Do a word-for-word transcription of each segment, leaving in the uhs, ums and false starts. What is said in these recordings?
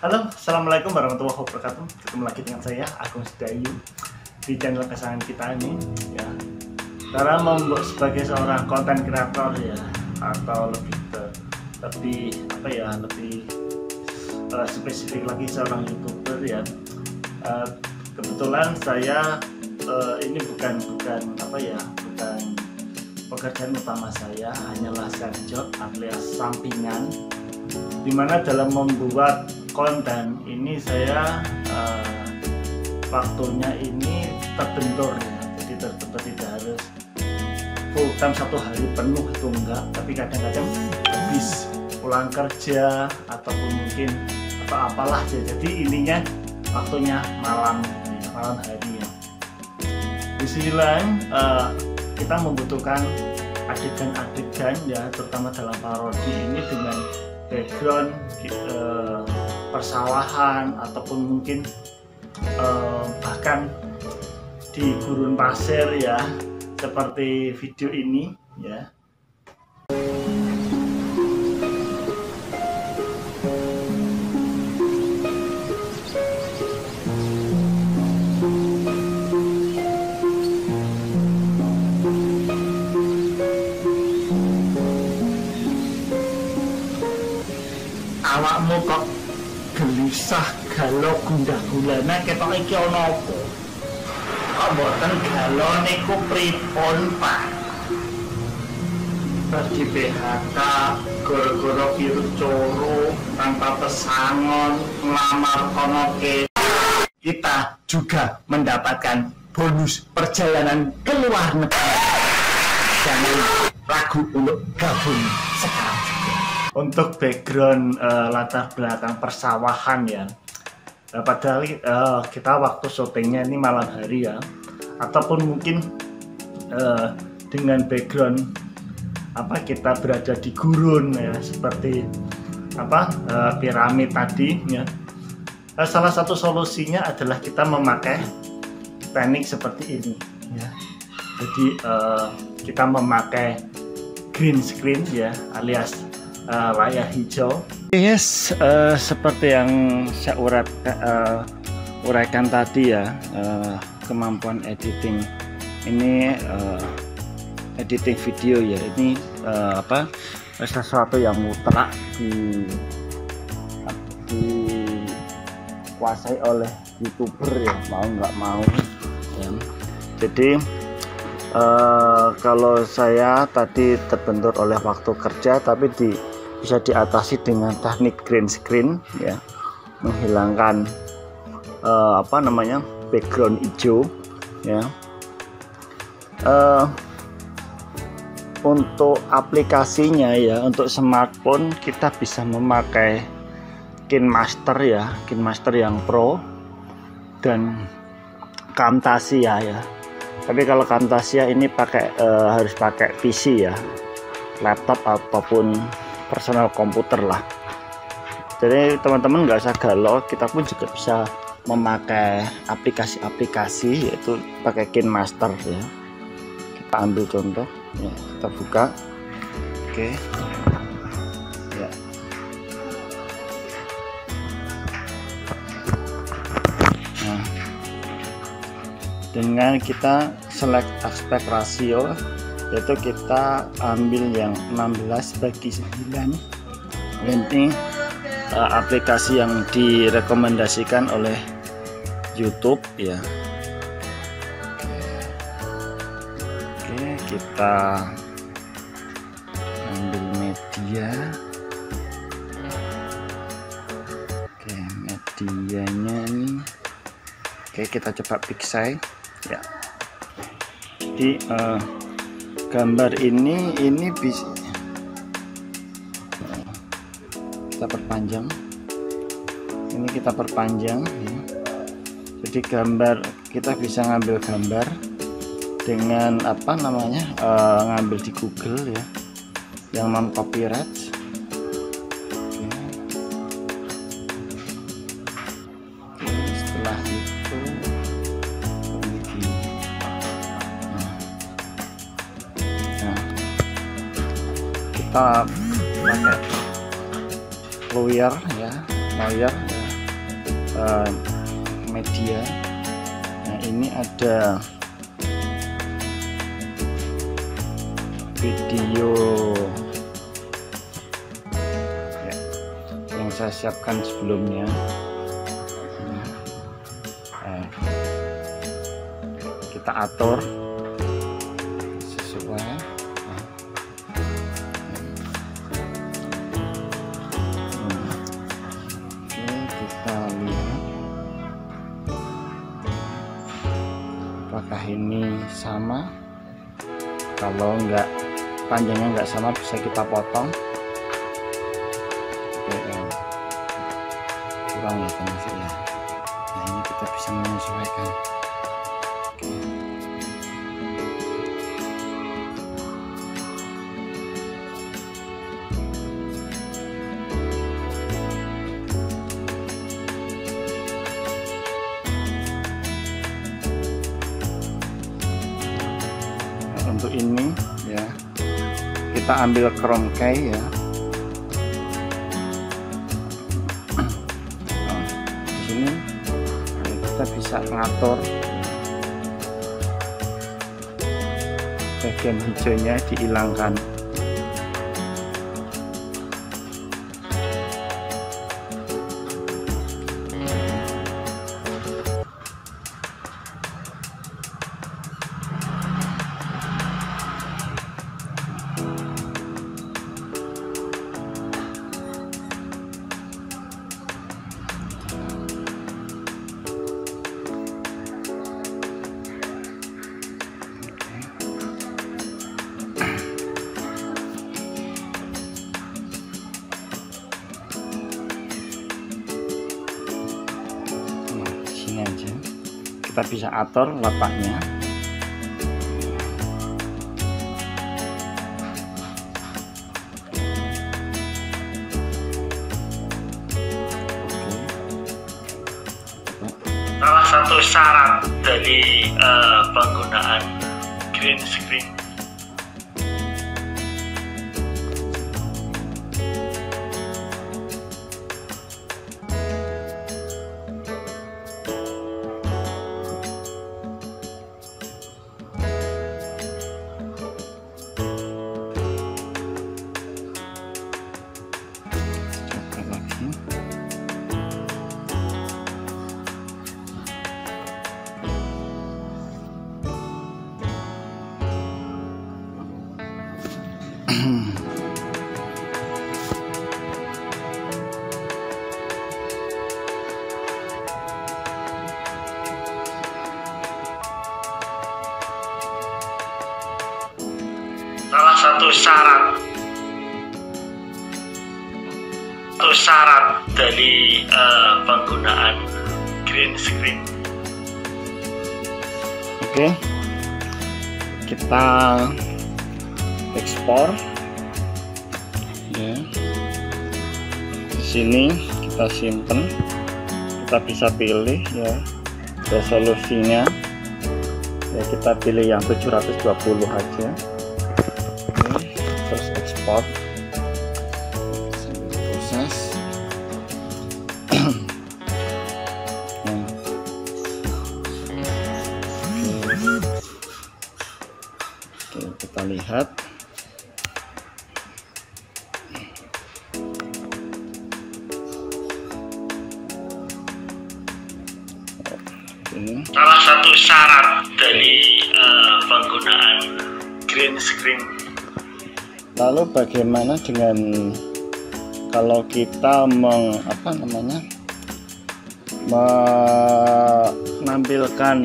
Halo, assalamualaikum warahmatullahi wabarakatuh. Ketemu lagi dengan saya Agung Sedayu di channel kesayangan kita ini. Ya, cara membuat sebagai seorang konten kreator ya, atau lebih ke, lebih apa ya, lebih uh, spesifik lagi seorang youtuber ya. Uh, kebetulan saya uh, ini bukan bukan apa ya, bukan pekerjaan utama saya, hanyalah side job alias sampingan, dimana dalam membuat konten ini saya uh, waktunya ini terbentur ya. Jadi terbentur, tidak harus full time satu hari penuh itu enggak, tapi kadang-kadang habis pulang kerja ataupun mungkin apa-apalah ya. Jadi ininya waktunya malam ya, malam hari ya. Di sisi lain uh, kita membutuhkan adegan-adegan ya, terutama dalam parodi ini dengan background eh, persalahan ataupun mungkin eh, bahkan di gurun pasir ya, seperti video ini ya. Awakmu kok gelisah, galau, gundah gulana, ketok iki ana apa? Kok mboten galau niku pripun, Pak? Berarti P H K, gara-gara virus coro, tanpa pesangon, ngelamar kono ke. Kita juga mendapatkan bonus perjalanan ke luar negeri. Jangan ragu untuk gabung sekarang juga. Untuk background uh, latar belakang persawahan ya, nah, padahal uh, kita waktu syutingnya ini malam hari ya, ataupun mungkin uh, dengan background apa kita berada di gurun ya, seperti apa uh, piramid tadi ya. Nah, salah satu solusinya adalah kita memakai teknik seperti ini ya. Jadi uh, kita memakai green screen ya, alias Uh, layar hijau. Yes, uh, seperti yang saya urat, uh, uraikan tadi ya, uh, kemampuan editing ini, uh, editing video ya, ini uh, apa sesuatu yang mutlak di dikuasai oleh youtuber ya, mau nggak mau ya. Jadi uh, kalau saya tadi terbentur oleh waktu kerja, tapi di bisa diatasi dengan teknik green screen ya, menghilangkan uh, apa namanya background hijau ya. Uh, untuk aplikasinya ya, untuk smartphone kita bisa memakai KineMaster ya, KineMaster yang Pro dan Camtasia ya. Tapi kalau Camtasia ini pakai uh, harus pakai P C ya, laptop ataupun personal komputer lah. Jadi teman-teman nggak usah galau, kita pun juga bisa memakai aplikasi-aplikasi, yaitu pakai KineMaster ya. Kita ambil contoh ya, kita buka. Oke ya. Nah, dengan kita select aspect ratio, yaitu kita ambil yang enam belas bagi sembilan. Ini uh, aplikasi yang direkomendasikan oleh YouTube ya. Oke, kita ambil media. Oke, medianya ini. Oke, kita coba pixel ya. Jadi uh, gambar ini ini bisa kita perpanjang, ini kita perpanjang ya. Jadi gambar kita bisa ngambil gambar dengan apa namanya uh, ngambil di Google ya, yang non copyright. Oke. Oke, setelah itu kita pakai lawyer ya, lawyer ya. uh, media. Nah, ini ada video ya, yang saya siapkan sebelumnya. Nah, kita atur sesuai. Nah, oke, kita lihat apakah ini sama. Kalau enggak, panjangnya nggak sama, bisa kita potong. Oke, eh, kurang ya teman-teman. Nah, ini kita bisa menyesuaikan. Oke. Nah, untuk ini ya, kita ambil Chrome key ya. Nah, di sini kita bisa mengatur bagian hijaunya dihilangkan. Aja kita bisa atur letaknya. Salah satu syarat dari uh, penggunaan green screen salah satu syarat satu syarat dari uh, penggunaan green screen. Oke, kita ekspor ya. Di sini kita simpen, kita bisa pilih ya resolusinya ya, kita pilih yang tujuh ratus dua puluh aja. Terus ekspor, proses. Nah. Oke, kita lihat. Ini. Salah satu syarat dari uh, penggunaan green screen. Lalu bagaimana dengan kalau kita meng, apa namanya, menampilkan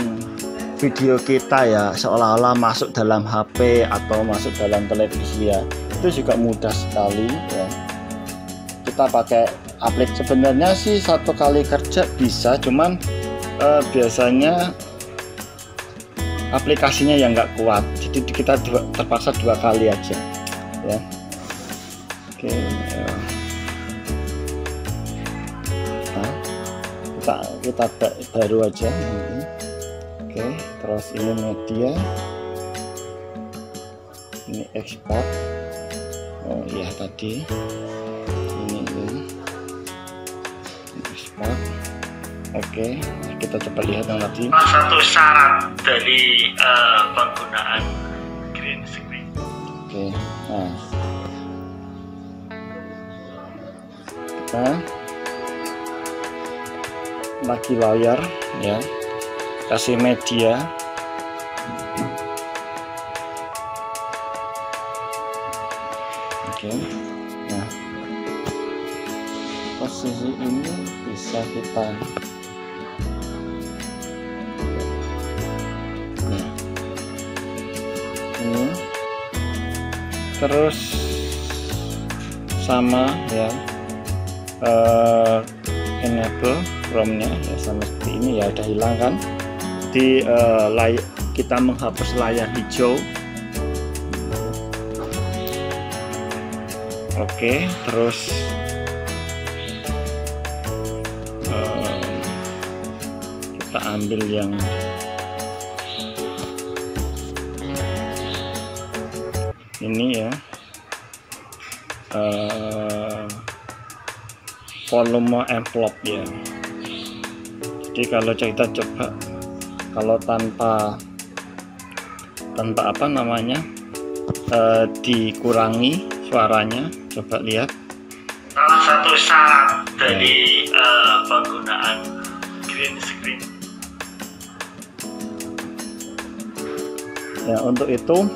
video kita ya seolah-olah masuk dalam H P atau masuk dalam televisi ya, itu juga mudah sekali ya. Kita pakai aplikasi, sebenarnya sih satu kali kerja bisa, cuman eh, biasanya aplikasinya yang nggak kuat, jadi kita dua, terpaksa dua kali aja ya. Oke, ya. Nah, kita kita baru aja ini. Oke, terus ini media, ini ekspor. Oh iya, tadi ini, ini. Ini ekspor. Oke, kita coba lihat yang tadi. Salah satu syarat dari uh, penggunaan green screen. Oke, nah. Kita lagi layar ya, kasih media. Oke, nah posisi ini bisa kita ini terus sama ya, uh, enable Chrome-nya ya, sama seperti ini ya, udah hilang kan. Di uh, lay kita menghapus layar hijau. Oke, terus uh, kita ambil yang ini ya, uh, volume envelope ya. Jadi kalau kita coba, kalau tanpa tanpa apa namanya uh, dikurangi suaranya, coba lihat. Salah satu syarat dari ya, uh, penggunaan green screen ya, untuk itu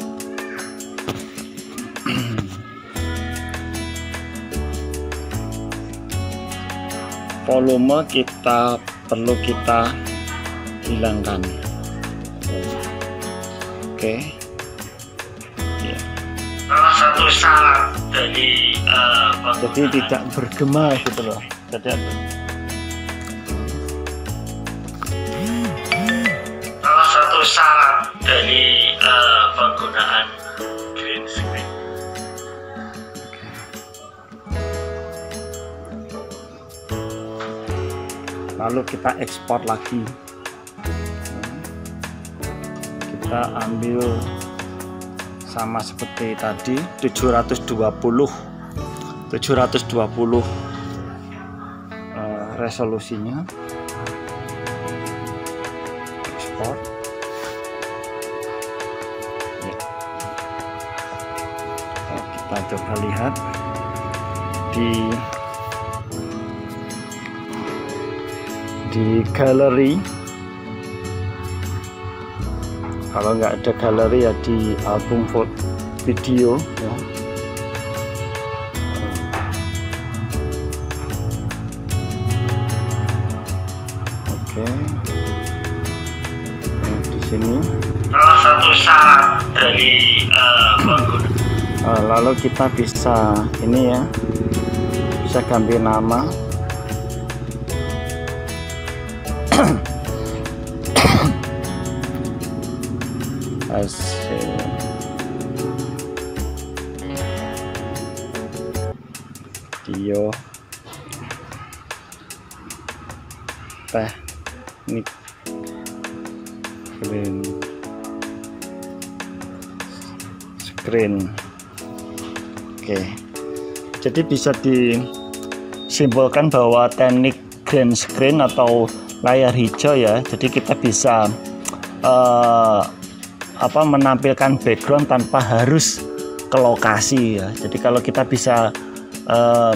volume kita perlu kita hilangkan. Oke, salah satu syarat dari uh, jadi tidak bergema gitu loh, jadi salah satu syarat dari uh, penggunaan green screen. Lalu kita ekspor lagi, kita ambil sama seperti tadi tujuh ratus dua puluh uh, resolusinya, ekspor ya. Kita coba lihat di di galeri. Kalau nggak ada galeri ya di album foto video ya. Oke, nah, di sini salah satu syarat dari uh, uh, lalu kita bisa ini ya, bisa ganti nama. Hasil video teknik green screen. Oke, jadi bisa disimbolkan bahwa teknik green screen atau layar hijau ya, jadi kita bisa uh, apa menampilkan background tanpa harus ke lokasi ya. Jadi kalau kita bisa uh,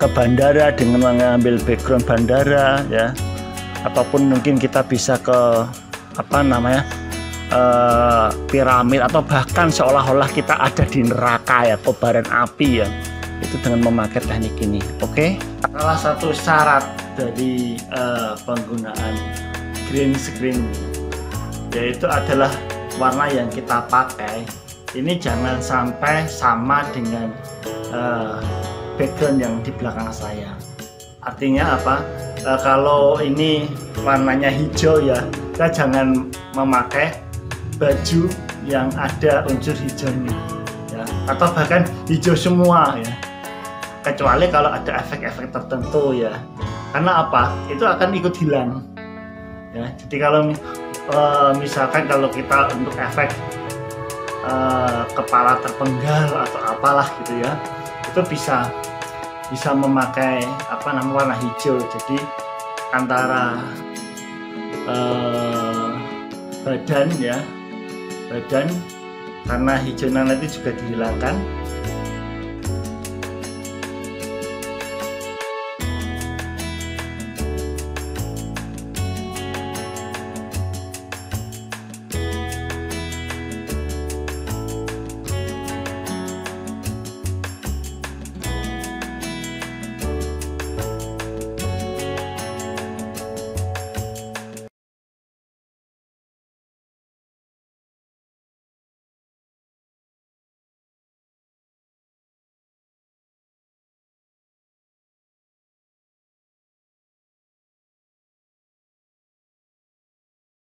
ke bandara dengan mengambil background bandara ya, ataupun mungkin kita bisa ke apa namanya uh, piramid, atau bahkan seolah-olah kita ada di neraka ya, kobaran api ya, itu dengan memakai teknik ini. Oke, salah satu syarat dari uh, penggunaan green screen yaitu adalah warna yang kita pakai ini jangan sampai sama dengan uh, background yang di belakang saya. Artinya apa? Uh, kalau ini warnanya hijau ya, kita jangan memakai baju yang ada unsur hijaunya ya, atau bahkan hijau semua ya, kecuali kalau ada efek-efek tertentu ya. Karena apa? Itu akan ikut hilang ya. Jadi kalau Uh, misalkan kalau kita untuk efek uh, kepala terpenggal atau apalah gitu ya, itu bisa bisa memakai apa namanya warna hijau. Jadi antara eh, badan ya badan karena hijau nanti juga dihilangkan.